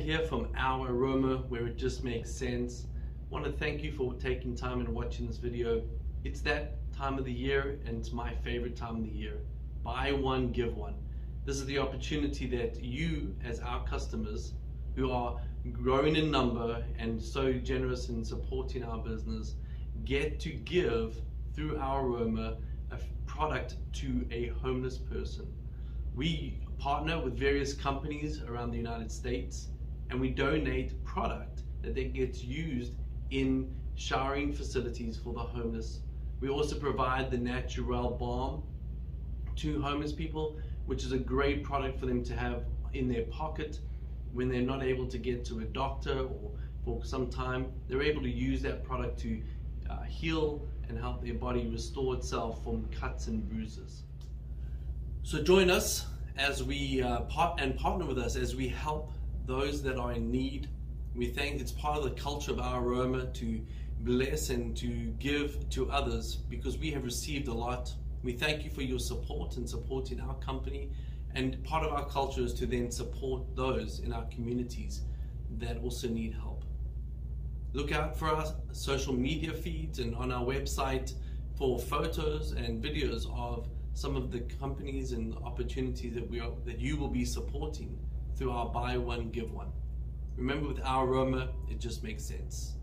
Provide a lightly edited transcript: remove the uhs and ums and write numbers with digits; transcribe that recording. Here from Our Aroma, where it just makes sense. I want to thank you for taking time and watching this video. It's that time of the year, and it's my favorite time of the year. Buy one, give one. This is the opportunity that you, as our customers, who are growing in number and so generous in supporting our business, get to give through Our Aroma a product to a homeless person. We partner with various companies around the United States, and we donate product that then gets used in showering facilities for the homeless. We also provide the Natural Balm to homeless people, which is a great product for them to have in their pocket when they're not able to get to a doctor or for some time. They're able to use that product to heal and help their body restore itself from cuts and bruises. So join us as we partner with us as we help those that are in need. We think it's part of the culture of Our Aroma to bless and to give to others, because we have received a lot. We thank you for your support and supporting our company, and part of our culture is to then support those in our communities that also need help. Look out for our social media feeds and on our website for photos and videos of some of the companies and opportunities that you will be supporting through our buy one, give one. Remember, with Our Aroma, it just makes sense.